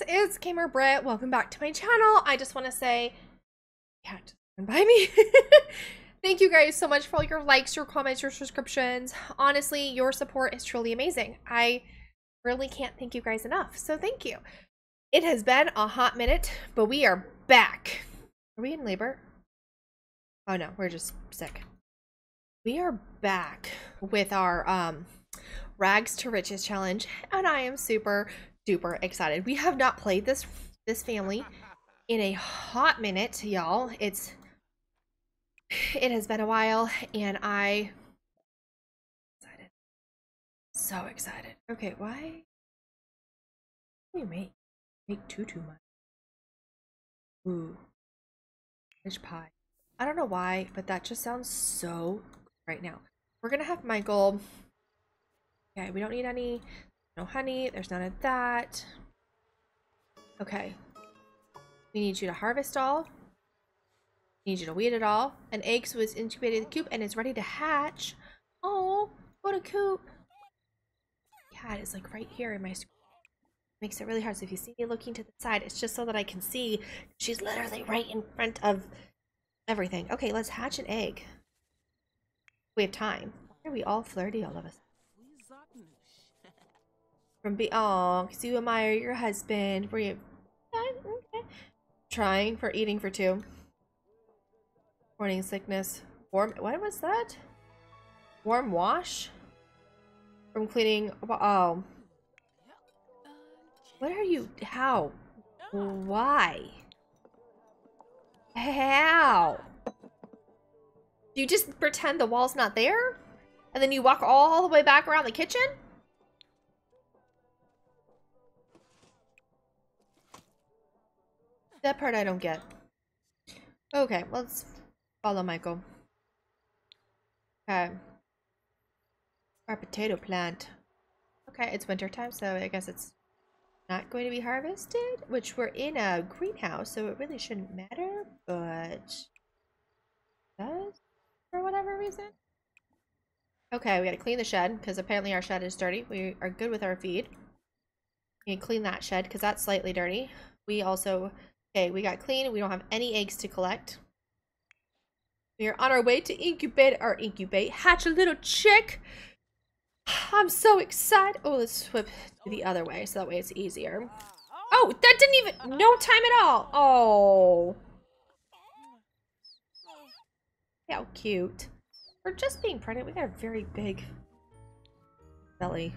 guys, it's GamerBritt. Welcome back to my channel. I just want to say, yeah, just come by me. Thank you guys so much for all your likes, your comments, your subscriptions. Honestly, your support is truly amazing. I really can't thank you guys enough, so thank you. It has been a hot minute, but we are back. Are we in labor? Oh no, we're just sick. We are back with our Rags to Riches challenge, and I am super duper excited. We have not played this family in a hot minute, y'all. It has been a while, and I excited. So excited. Okay, why do you make too much? Ooh. Fish pie. I don't know why, but that just sounds so good right now. We're gonna have Michael. Okay, we don't need any, no honey, there's none of that. Okay. We need you to harvest all. We need you to weed it all. An egg so it's incubated in the coop and it's ready to hatch. Oh, what a coop. Yeah, it's like right here in my screen. Makes it really hard. So if you see me looking to the side, it's just so that I can see. She's literally right in front of everything. Okay, let's hatch an egg. We have time. Why are we all flirty, all of us? Oh, because you admire your husband. Were you okay. Trying for eating for two? Morning sickness. Warm. What was that? Warm wash. From cleaning. Oh. What are you? How? Why? How? Do you just pretend the wall's not there? And then you walk all the way back around the kitchen? That part I don't get. Okay, let's follow Michael. Okay. Our potato plant. Okay, it's winter time, so I guess it's not going to be harvested, which we're in a greenhouse, so it really shouldn't matter, but it does for whatever reason. Okay, we gotta clean the shed, because apparently our shed is dirty. We are good with our feed. We can clean that shed, because that's slightly dirty. We also... Okay, we got clean. We don't have any eggs to collect. We are on our way to hatch a little chick. I'm so excited. Oh, let's flip the other way so that way it's easier. Oh, that didn't even... No time at all. Oh. How cute. For just being pregnant, we got a very big belly.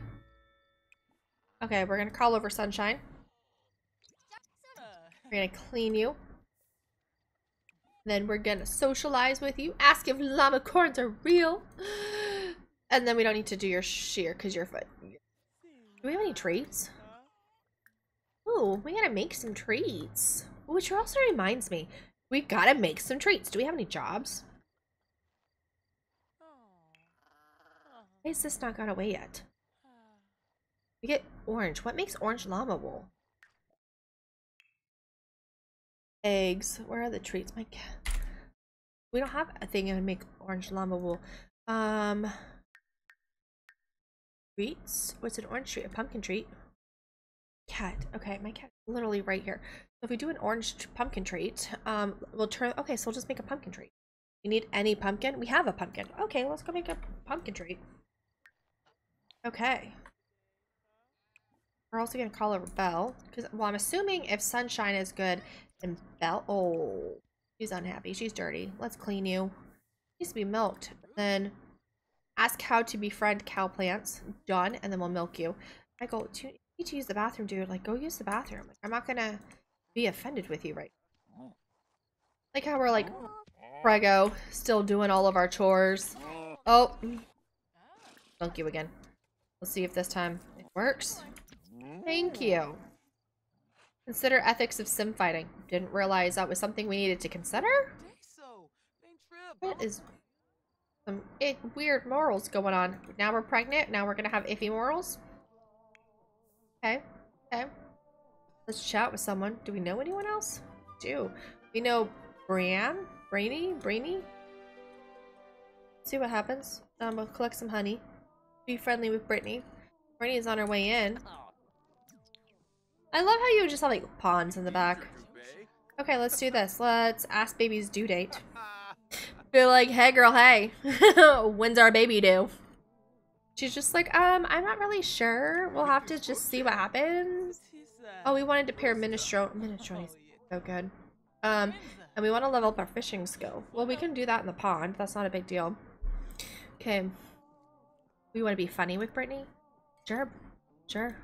Okay, we're gonna crawl over Sunshine. We're gonna clean you. Then we're gonna socialize with you. Ask if llama corns are real. And then we don't need to do your shear because you're foot. Do we have any treats? Ooh, we gotta make some treats. Which also reminds me, we gotta make some treats. Do we have any jobs? Why is this not gone away yet? We get orange. What makes orange llama wool? Eggs. Where are the treats? My God. We don't have a thing to make orange llama wool. Treats? What's an orange treat? A pumpkin treat? Cat. Okay, my cat's literally right here. So if we do an orange pumpkin treat, we'll turn... Okay, so we'll just make a pumpkin treat. You need any pumpkin? We have a pumpkin. Okay, let's go make a pumpkin treat. Okay. We're also gonna call over Belle. Because, well, I'm assuming if Sunshine is good... And Belle, oh, she's unhappy. She's dirty. Let's clean you. She needs to be milked. Then ask how to befriend cow plants. Done. And then we'll milk you. Michael, do you need to use the bathroom, dude? Like, go use the bathroom. Like, I'm not gonna be offended with you, right? Like how we're like, Prego, still doing all of our chores. Oh, milk you again. We'll see if this time it works. Thank you. Consider ethics of sim fighting. Didn't realize that was something we needed to consider? What is some weird morals going on? Now we're pregnant, now we're gonna have iffy morals? Okay, okay. Let's chat with someone. Do we know anyone else? We do. We know Brainy? See what happens. We'll collect some honey. Be friendly with Brittany. Brittany is on her way in. I love how you just have like pawns in the back. Okay, let's do this. Let's ask baby's due date. Be like, hey girl, hey. When's our baby due? She's just like, I'm not really sure. We'll have to just see what happens. Oh, we wanted to pair minestrone. So good. And we want to level up our fishing skill. Well, we can do that in the pond. That's not a big deal. Okay. We want to be funny with Brittany? Sure. Sure.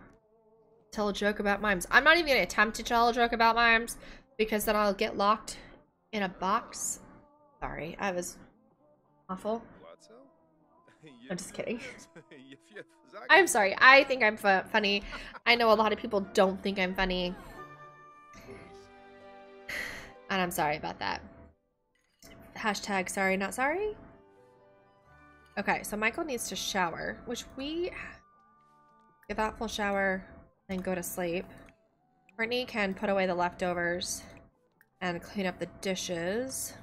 Tell a joke about mimes. I'm not even going to attempt to tell a joke about mimes because then I'll get locked in a box. Sorry, I was awful. I'm just kidding. I'm sorry. I think I'm funny. I know a lot of people don't think I'm funny. And I'm sorry about that. Hashtag sorry, not sorry. Okay, so Michael needs to shower, which we get that full shower and go to sleep. Brittany can put away the leftovers and clean up the dishes.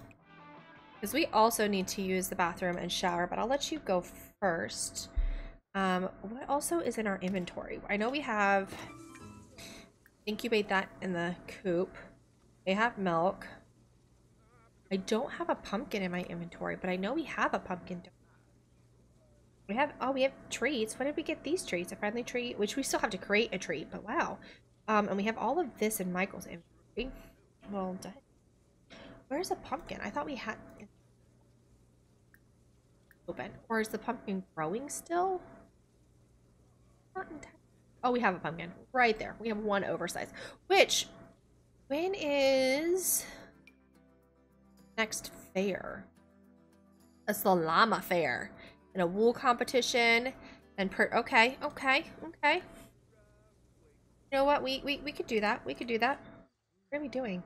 Because we also need to use the bathroom and shower, but I'll let you go first. What also is in our inventory? I know we have incubate that in the coop. They have milk. I don't have a pumpkin in my inventory, but I know we have a pumpkin. We have, oh, we have treats. When did we get these treats? A friendly treat, which we still have to create a treat, but wow. And we have all of this in Michael's inventory. Well done. Where's the pumpkin? I thought we had it open. Or is the pumpkin growing still? Not entirely. Oh, we have a pumpkin right there. We have one oversized. Which, when is next fair? It's the llama fair and a wool competition and okay. You know what? We could do that. We could do that. What are we doing?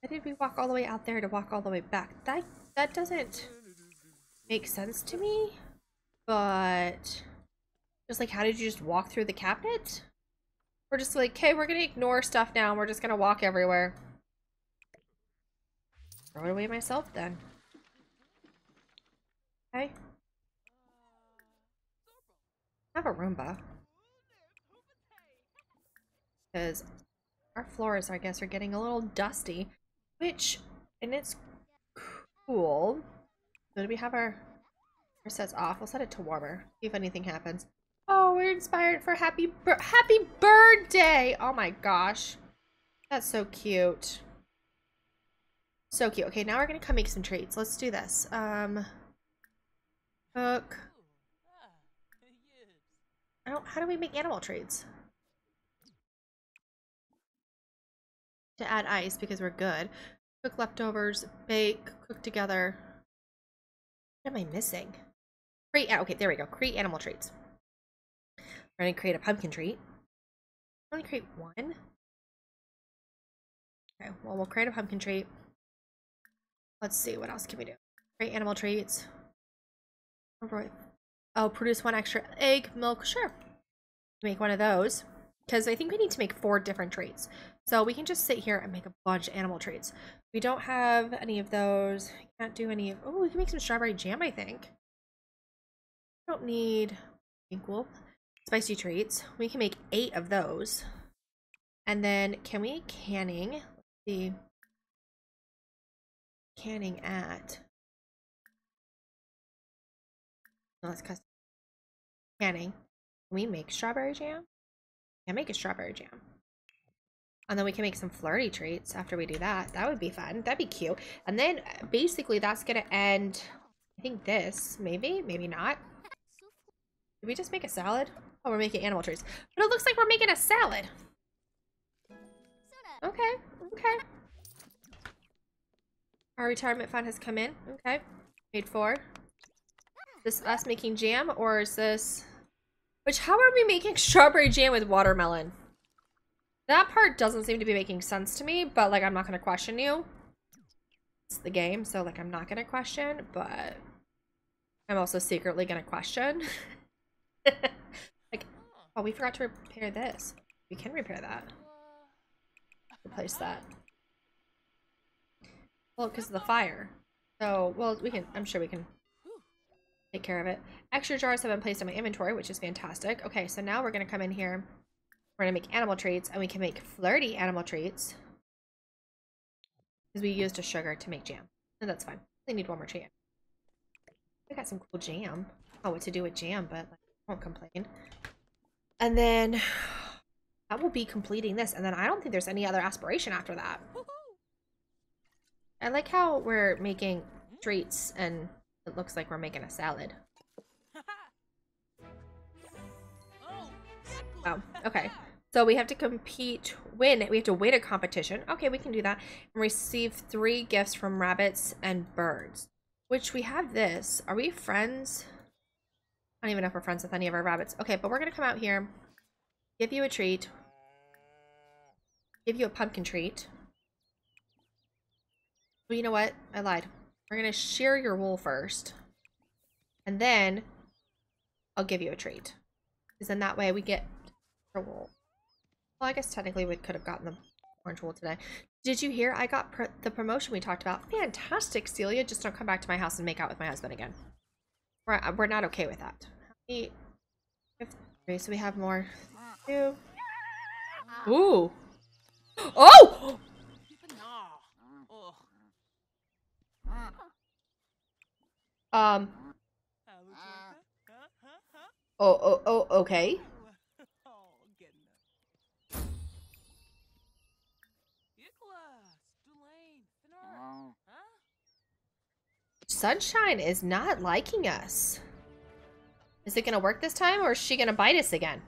Why did we walk all the way out there to walk all the way back? That doesn't make sense to me, but just like, how did you just walk through the cabinet? We're just like, okay, we're gonna ignore stuff now and we're just gonna walk everywhere. Throw it away myself then. Okay. I have a Roomba. Because our floors, I guess, are getting a little dusty. Which, and it's cool. So do we have our sets off? We'll set it to warmer. See if anything happens. Oh, we're inspired for happy bird day. Oh my gosh. That's so cute. So cute. Okay, now we're going to come make some treats. Let's do this. Cook. How do we make animal treats? To add ice because we're good. Cook leftovers, bake, cook together. What am I missing? Create, okay, there we go. Create animal treats. We're going to create a pumpkin treat. I'm going to create one. Okay, well, we'll create a pumpkin treat. Let's see, what else can we do? Create animal treats. Oh, produce one extra egg, milk, sure. Make one of those. Because I think we need to make 4 different treats. So we can just sit here and make a bunch of animal treats. We don't have any of those. We can't do any of, oh, we can make some strawberry jam, I think. We don't need, cool. Spicy treats. We can make 8 of those. And then can we canning? Let's see. Canning at. No, that's custom. Canning. Can we make strawberry jam? Can make a strawberry jam. And then we can make some flirty treats after we do that. That would be fun. That'd be cute. And then basically that's gonna end, I think this, maybe, maybe not. Did we just make a salad? Oh, we're making animal treats. But it looks like we're making a salad. Okay, okay. Our retirement fund has come in. Okay, made 4. Is this us making jam or is this... Which, how are we making strawberry jam with watermelon? That part doesn't seem to be making sense to me, but like, I'm not gonna question you. It's the game, so like, I'm not gonna question, but I'm also secretly gonna question. Like, oh, we forgot to repair this. We can repair that. Replace that. Well, because of the fire. So, well, we can, I'm sure we can take care of it. Extra jars have been placed in my inventory, which is fantastic. Okay, so now we're going to come in here. We're going to make animal treats, and we can make flirty animal treats. Because we used a sugar to make jam. And that's fine. We need one more treat. I got some cool jam. I don't know what to do with jam, but like, I won't complain. And then that will be completing this. And then I don't think there's any other aspiration after that. I like how we're making treats and it looks like we're making a salad. Wow. Okay. So we have to compete, win. We have to win a competition. Okay, we can do that. And receive 3 gifts from rabbits and birds. Which we have this. Are we friends? I don't even know if we're friends with any of our rabbits. Okay, but we're going to come out here. Give you a treat. Give you a pumpkin treat. Well, you know what? I lied. We're going to shear your wool first. And then I'll give you a treat. Because then that way we get the wool. Well, I guess technically we could have gotten the orange wool today. Did you hear? I got the promotion we talked about. Fantastic, Celia. Just don't come back to my house and make out with my husband again. We're not okay with that. So we have more. Two. Ooh. Oh! Oh, okay. Sunshine is not liking us. Is it gonna work this time, or is she gonna bite us again?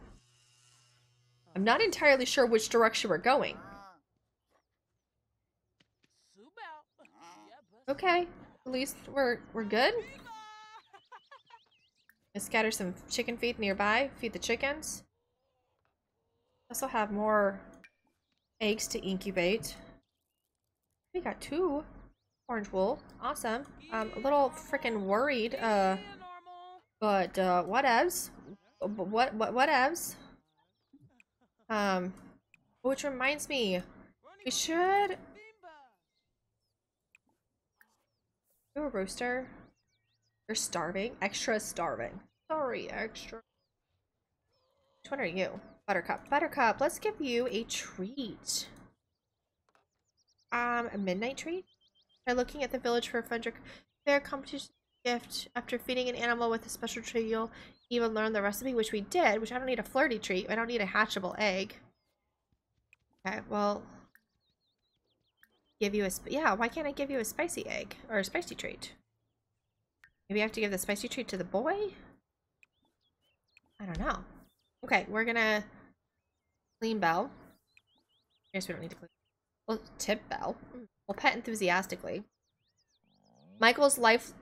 I'm not entirely sure which direction we're going. Okay, at least we're good. Scatter some chicken feed nearby. Feed the chickens. Also have more eggs to incubate. We got 2 orange wool. Awesome. A little freaking worried. But whatevs. Whatevs. Which reminds me, we should do a rooster. You're starving. Extra starving. Sorry, extra. Which one are you? Buttercup. Buttercup, let's give you a treat. A midnight treat? By looking at the village for a Fendwick fair competition gift. After feeding an animal with a special treat, you'll even learn the recipe, which we did, which I don't need a flirty treat. I don't need a hatchable egg. Okay, well. Give you a... Yeah, why can't I give you a spicy egg? Or a spicy treat? Maybe I have to give the spicy treat to the boy? I don't know. Okay, we're gonna clean Belle. I guess we don't need to clean. We'll tip Belle. We'll pet enthusiastically. Michael's life...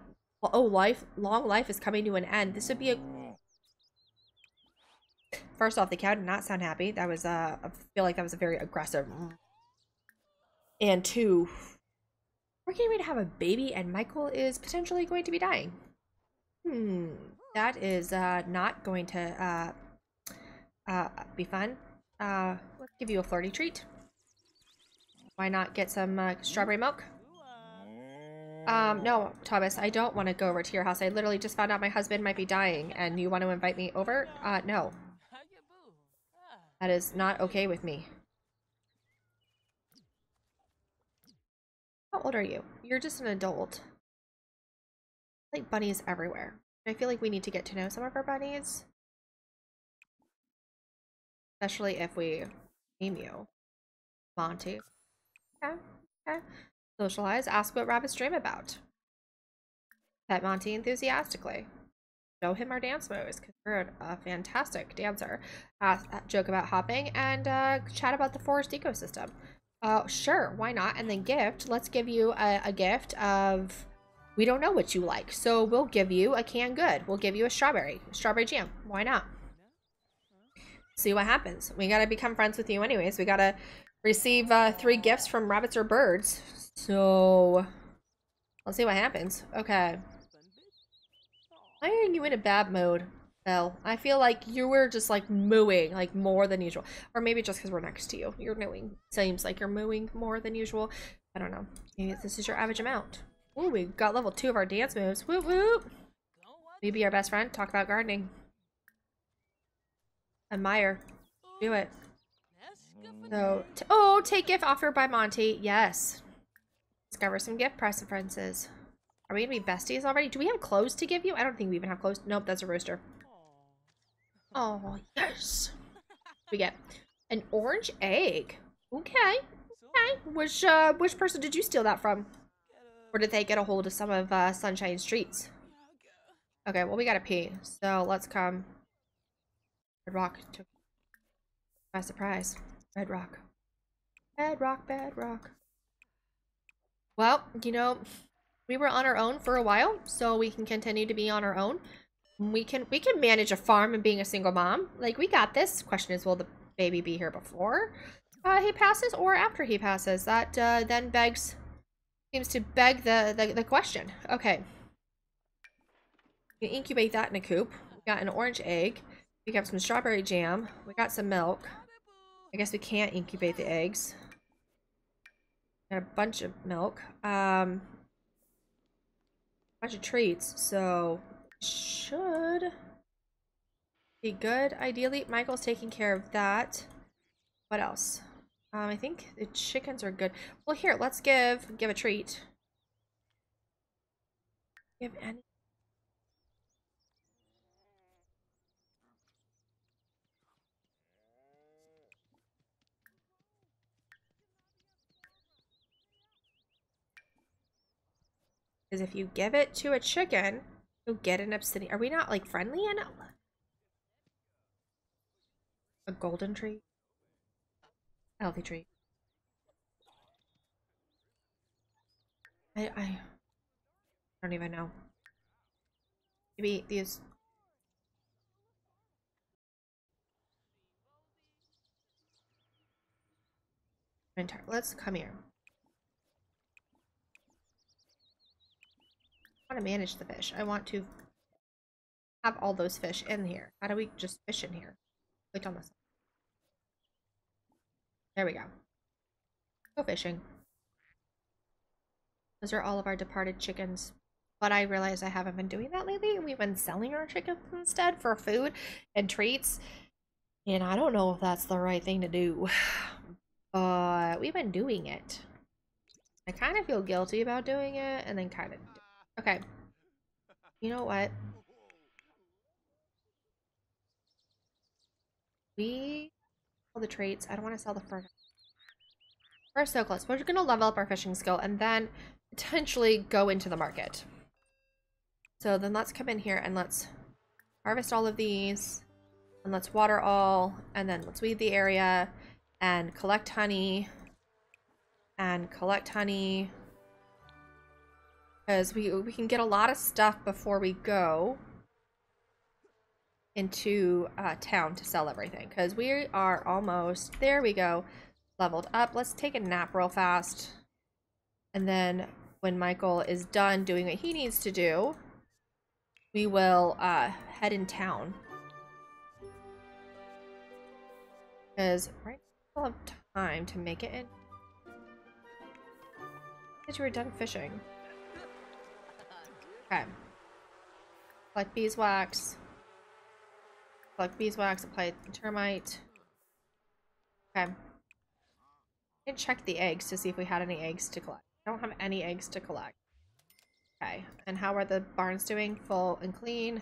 Oh, long life is coming to an end. This would be a... First off, the cow did not sound happy. That was a... I feel like that was a very aggressive... And 2... We're getting ready to have a baby, and Michael is potentially going to be dying. That is not going to be fun. Let's give you a flirty treat. Why not get some strawberry milk? No, Thomas, I don't want to go over to your house. I literally just found out my husband might be dying, and you want to invite me over? No. That is not okay with me. How old are you? You're just an adult. I like bunnies everywhere. I feel like we need to get to know some of our bunnies. Especially if we name you Monty. Okay, okay. Socialize, ask what rabbits dream about. Pet Monty enthusiastically. Show him our dance moves, because we're a fantastic dancer. Joke about hopping, and chat about the forest ecosystem. Sure, why not? And then gift, let's give you a gift of, we don't know what you like, so we'll give you a canned good. We'll give you a strawberry jam. Why not? See what happens. We gotta become friends with you anyways. We gotta receive 3 gifts from rabbits or birds. So, let's see what happens. Okay. Why are you in a bad mood, Belle? I feel like you were just like mooing like more than usual, or maybe just because we're next to you. You're mooing. Seems like you're mooing more than usual. I don't know. Maybe this is your average amount. Ooh, we got level 2 of our dance moves. Whoop whoop. You be our best friend. Talk about gardening. Admire. Do it. So, oh, take gift offered by Monty. Yes. Discover some gift preferences. Are we gonna be besties already? Do we have clothes to give you? I don't think we even have clothes. Nope, that's a rooster. Oh, yes. We get an orange egg. Okay. Okay. Which person did you steal that from? Or did they get a hold of some of Sunshine's treats? Okay, well, we gotta pee. So let's come. Red Rock took by surprise. Red Rock. Red Rock, Bad Rock. Well, you know, we were on our own for a while, so we can continue to be on our own. We can manage a farm and being a single mom. Like, we got this. Question is, will the baby be here before he passes or after he passes? That then seems to beg the question. Okay. You incubate that in a coop. We got an orange egg. We got some strawberry jam. We got some milk. I guess we can't incubate the eggs. Got a bunch of milk. Bunch of treats, so should be good. Ideally, Michael's taking care of that. What else? I think the chickens are good. Well, here, let's give a treat. Give any. Because if you give it to a chicken, you'll get an obsidian. Are we not like friendly enough? A golden tree. Healthy tree. I don't even know. Maybe these. Let's come here. I want to manage the fish. I want to have all those fish in here. How do we just fish in here? Click on this. There we go. Go fishing. Those are all of our departed chickens. But I realize I haven't been doing that lately. We've been selling our chickens instead for food and treats. And I don't know if that's the right thing to do. But we've been doing it. I kind of feel guilty about doing it and then kind of... Okay. You know what? We sell the traits. I don't want to sell the furnace. We're so close. We're going to level up our fishing skill and then potentially go into the market. So then let's come in here and let's harvest all of these. And let's water all. And then let's weed the area. And collect honey. And collect honey. Because we can get a lot of stuff before we go into town to sell everything. Because we are almost, there we go, leveled up. Let's take a nap real fast. And then when Michael is done doing what he needs to do, we will head in town. Because right now we'll have time to make it in. Because you were done fishing. Okay. Collect beeswax. Collect beeswax, apply termite. Okay. I can check the eggs to see if we had any eggs to collect. I don't have any eggs to collect. Okay. And how are the barns doing? Full and clean.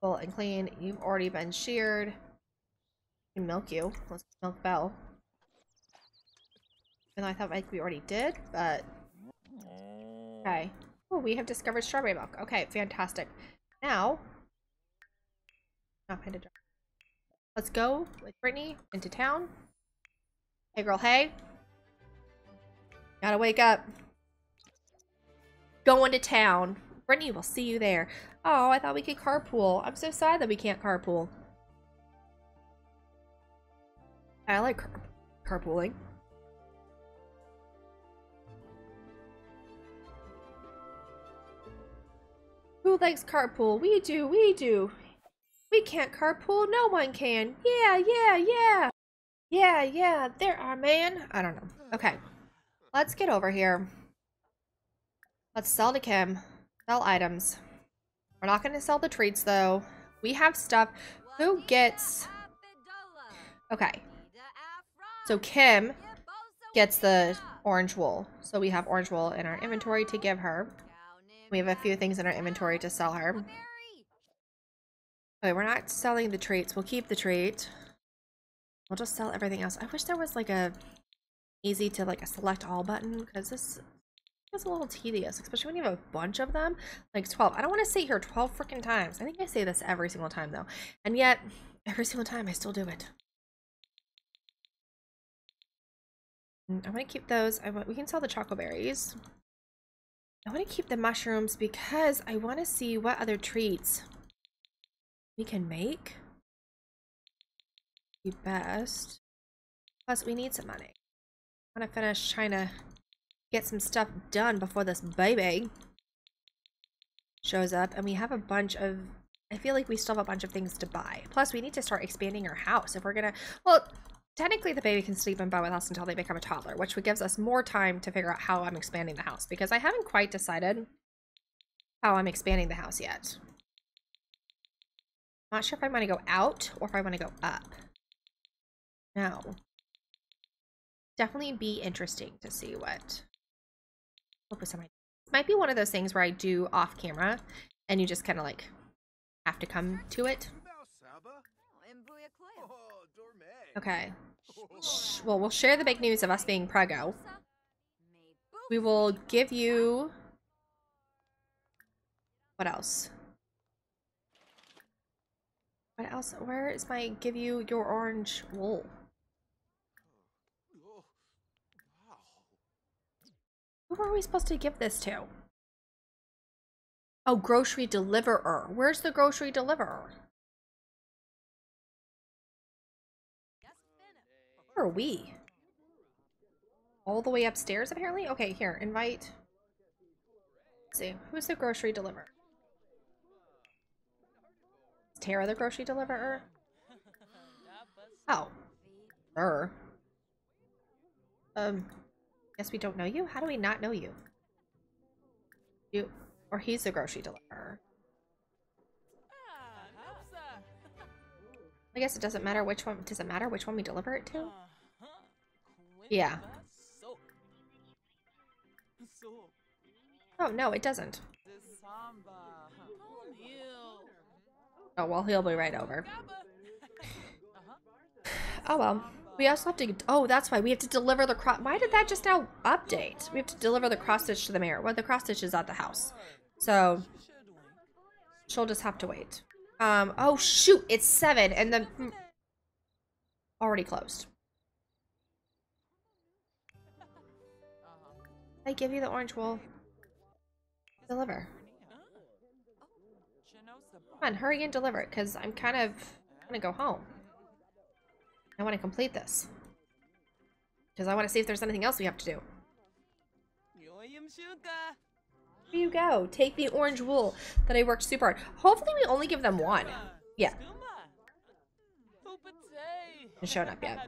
Full and clean. You've already been sheared. I can milk you. Let's milk Belle. And I thought like we already did, but okay. Oh, we have discovered strawberry milk. Okay, fantastic. Now, not pinned. Let's go with Brittany into town. Hey, girl. Hey, gotta wake up. Going to town. Brittany, we'll see you there. Oh, I thought we could carpool. I'm so sad that we can't carpool. I like carpooling. Who likes carpool? We do, we do. We can't carpool, no one can. Yeah, yeah, yeah. Yeah, yeah, there are, man. I don't know. Okay, let's get over here. Let's sell to Kim. Sell items. We're not going to sell the treats, though. We have stuff. Who gets... Okay. So Kim gets the orange wool. So we have orange wool in our inventory to give her. We have a few things in our inventory to sell her. Okay, we're not selling the traits. We'll keep the trait. We'll just sell everything else. I wish there was like a easy to like a select all button, because this is a little tedious, especially when you have a bunch of them. Like 12. I don't want to sit here 12 freaking times. I think I say this every single time though. And yet every single time I still do it. I want to keep those. We can sell the chocoberries. I want to keep the mushrooms because I want to see what other treats we can make. The best. Plus, we need some money. I want to finish trying to get some stuff done before this baby shows up. And we have a bunch of... I feel like we still have a bunch of things to buy. Plus, we need to start expanding our house if we're going to... Well... Technically, the baby can sleep in bed with us until they become a toddler, which gives us more time to figure out how I'm expanding the house, because I haven't quite decided how I'm expanding the house yet. I'm not sure if I want to go out or if I want to go up. No. Definitely be interesting to see what... This might be one of those things where I do off camera and you just kind of like have to come to it. Okay. Well, we'll share the big news of us being preggo. We will give you... What else? What else? Where is my... Give you your orange wool. Who are we supposed to give this to? Oh, grocery deliverer. Where's the grocery deliverer? Where are we? All the way upstairs, apparently? Okay, here, invite. Let's see, who's the grocery deliverer? Is Tara the grocery deliverer? Oh. Sure. Guess we don't know you? How do we not know you? You, or he's the grocery deliverer. I guess it doesn't matter which one. Does it matter which one we deliver it to? Yeah. Oh, no, it doesn't. Oh, well, he'll be right over. Oh, well. We also have to... Oh, that's why we have to deliver the cross... Why did that just now update? We have to deliver the cross stitch to the mayor. Well, the cross stitch is at the house. So... She'll just have to wait. Oh shoot, it's 7 and the already closed. I give you the orange wool. Deliver. Come on, hurry and deliver it, because I'm kind of gonna go home. I want to complete this. Because I want to see if there's anything else we have to do. You go take the orange wool that I worked super hard. Hopefully we only give them one. Yeah, it's shown up yet.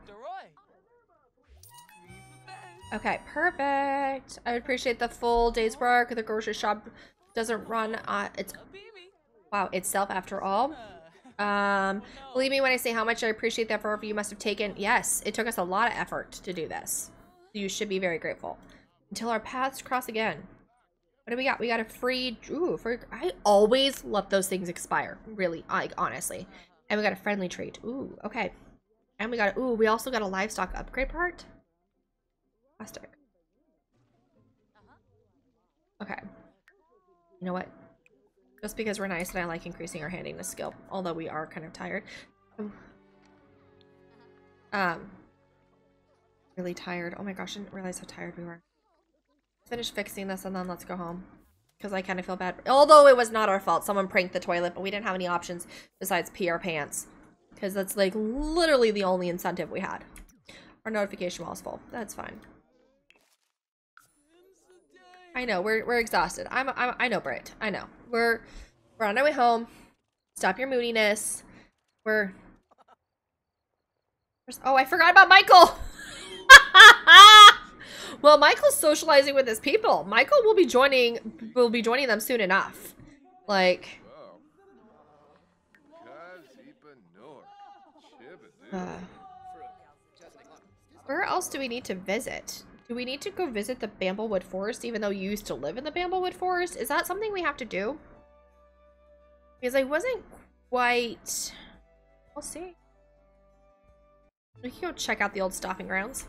Okay, perfect. I appreciate the full day's work. The grocery shop doesn't run on its wow itself after all. Believe me when I say how much I appreciate that effort you must have taken. Yes, it took us a lot of effort to do this. You should be very grateful. Until our paths cross again. What do we got? We got a free... Ooh, free... I always let those things expire. Really, like, honestly. And we got a friendly treat. Ooh, okay. And we got... Ooh, we also got a livestock upgrade part. Plastic. Okay. You know what? Just because we're nice and I like increasing our handiness skill. Although we are kind of tired. Really tired. Oh my gosh, I didn't realize how tired we were. Finish fixing this and then let's go home, because I kind of feel bad. Although it was not our fault, someone pranked the toilet, but we didn't have any options besides pee our pants, because that's like literally the only incentive we had. Our notification wall is full. That's fine. I know we're exhausted. I know, Britt. I know we're on our way home. Stop your moodiness. Oh, I forgot about Michael. Well, Michael's socializing with his people. Michael will be joining them soon enough. Like, Where else do we need to visit? Do we need to go visit the Bramblewood Forest, even though you used to live in the Bramblewood Forest? Is that something we have to do? Because I wasn't quite... We'll see. We can go check out the old stopping grounds.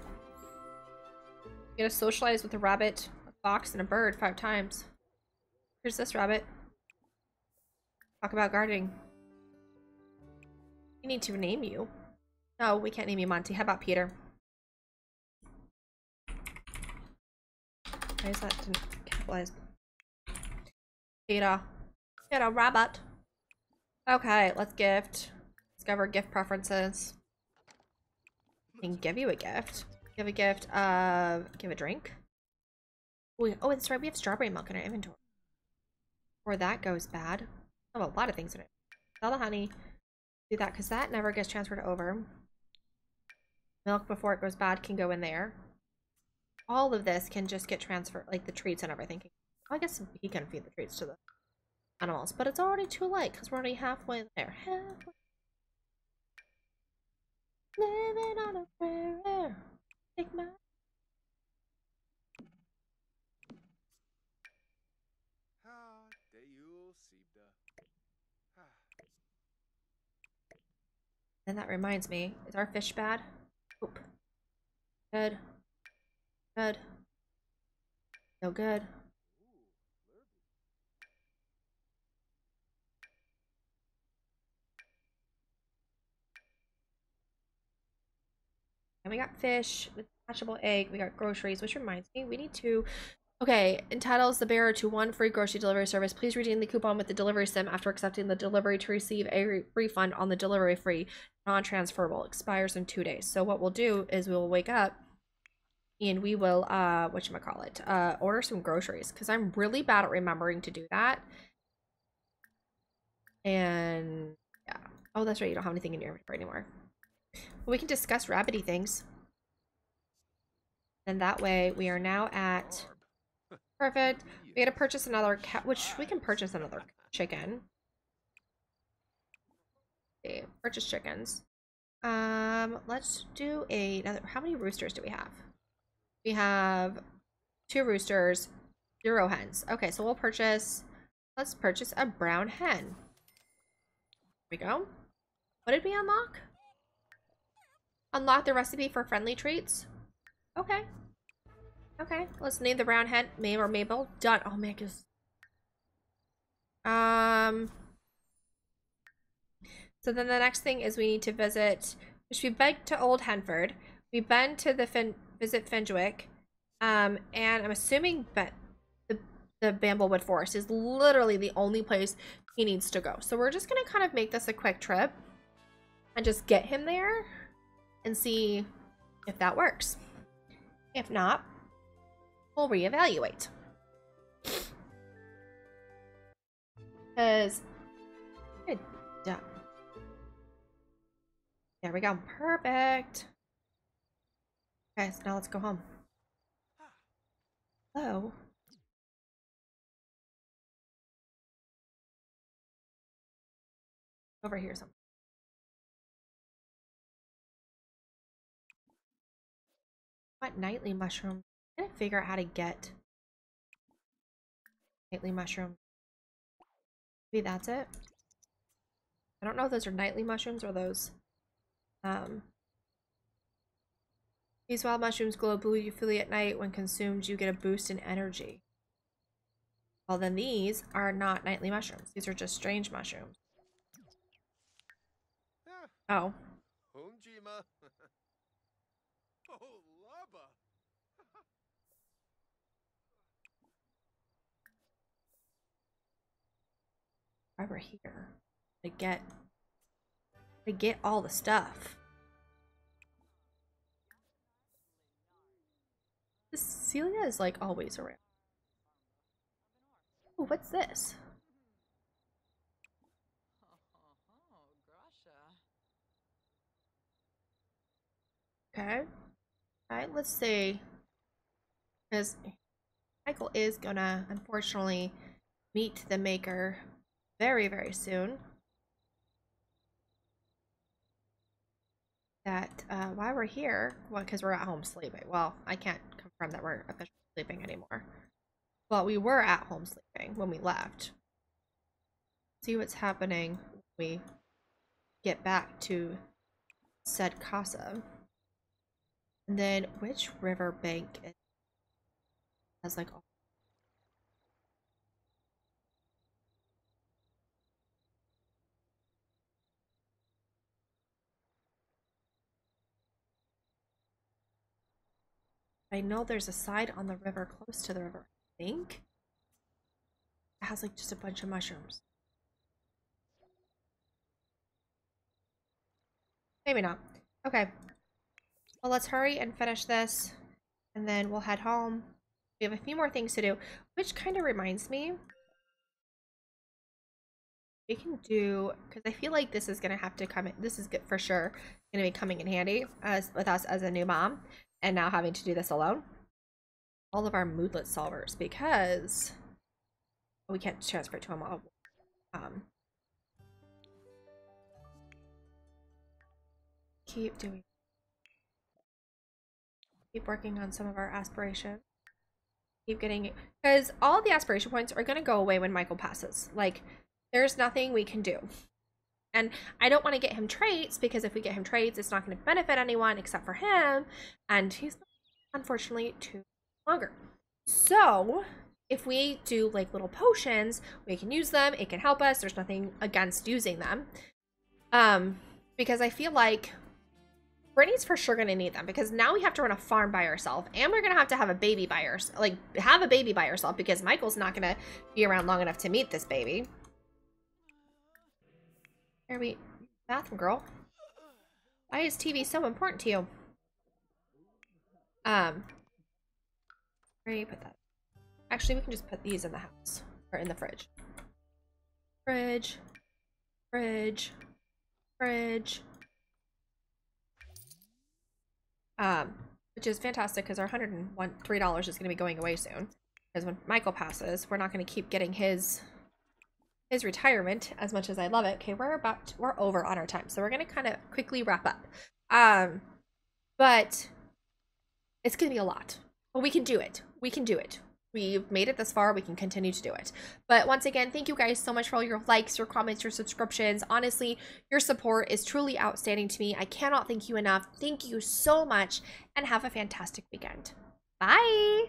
You gotta socialize with a rabbit, a fox, and a bird 5 times. Here's this rabbit. Talk about gardening. We need to name you. No, we can't name you Monty. How about Peter? Why is that didn't capitalize? Peter. Peter rabbit. Okay, let's gift. Discover gift preferences. I can give you a gift. Give a gift of... Give a drink. Ooh, oh, that's right. We have strawberry milk in our inventory. Before that goes bad. I have a lot of things in it. Sell the honey. Do that because that never gets transferred over. Milk before it goes bad can go in there. All of this can just get transferred, like the treats and everything. Well, I guess he can feed the treats to the animals, but it's already too late because we're already halfway there. Halfway. Living on a prayer. Take my. And that reminds me, is our fish bad? Oop. Good. Good. No good. And we got fish with detachable egg. We got groceries, which reminds me, we need to... Okay, entitles the bearer to 1 free grocery delivery service. Please redeem the coupon with the delivery sim after accepting the delivery to receive a refund on the delivery free, non-transferable, expires in 2 days. So what we'll do is we'll wake up and we will, whatchamacallit, order some groceries because I'm really bad at remembering to do that. And yeah. Oh, that's right. You don't have anything in your inventory anymore. But we can discuss rabbity things. And that way we are now at... Perfect. We gotta purchase another cat, which we can purchase another chicken. Okay, purchase chickens. Let's do another. How many roosters do we have? We have 2 roosters, 0 hens. Okay, so we'll purchase. Let's purchase a brown hen. Here we go. What did we unlock? Unlock the recipe for friendly treats. Okay. Okay, let's name the brown hen Mae or Mabel. Done. Oh, man, so then the next thing is we need to visit, which we've been to Old Henford. We've been to the visit Fendwick. And I'm assuming that the Bramblewood Forest is literally the only place he needs to go. So we're just gonna kind of make this a quick trip and just get him there and see if that works. If not, we'll reevaluate. Because good job. There we go. Perfect. Okay, so now let's go home. Hello. Over here somewhere. What nightly mushroom? I didn't figure out how to get nightly mushroom. Maybe that's it. I don't know if those are nightly mushrooms or those. These wild mushrooms glow blue ufually at night. When consumed, you get a boost in energy. Well, then these are not nightly mushrooms. These are just strange mushrooms. Oh. Over here to get all the stuff. This Celia is like always around. Oh, what's this? Okay. All right. Let's see. Because Michael is gonna unfortunately meet the maker. Very, very soon. that why we're here, well, because we're at home sleeping. Well, I can't confirm that we're officially sleeping anymore. Well, we were at home sleeping when we left. See what's happening when we get back to said casa. And then which riverbank is has like all I know there's a side on the river close to the river, I think. It has like just a bunch of mushrooms. Maybe not. Okay. Well, let's hurry and finish this and then we'll head home. We have a few more things to do, which kind of reminds me. We can do, because I feel like this is going to have to come in. This is good for sure going to be coming in handy as, with us as a new mom. And now having to do this alone, all of our moodlet solvers, because we can't transfer to them all. Keep working on some of our aspirations. Keep getting, because all the aspiration points are going to go away when Michael passes. Like, there's nothing we can do. And I don't want to get him traits, because if we get him traits, it's not going to benefit anyone except for him. And he's, unfortunately, too longer. So if we do like little potions, we can use them. It can help us. There's nothing against using them. Because I feel like Brittany's for sure going to need them, because now we have to run a farm by herself, and we're going to have a baby by herself, like have a baby by herself, because Michael's not going to be around long enough to meet this baby. Here we bathroom girl. Why is TV so important to you? Where do you put that? Actually, we can just put these in the house or in the fridge. Fridge. Which is fantastic, because our $103 is going to be going away soon. Because when Michael passes, we're not going to keep getting his retirement, as much as I love it. Okay, we're over on our time, so we're gonna kind of quickly wrap up, but it's gonna be a lot, but we can do it. We've made it this far. We can continue to do it. But once again, thank you guys so much for all your likes, your comments, your subscriptions. Honestly, your support is truly outstanding to me. I cannot thank you enough. Thank you so much, and have a fantastic weekend. Bye.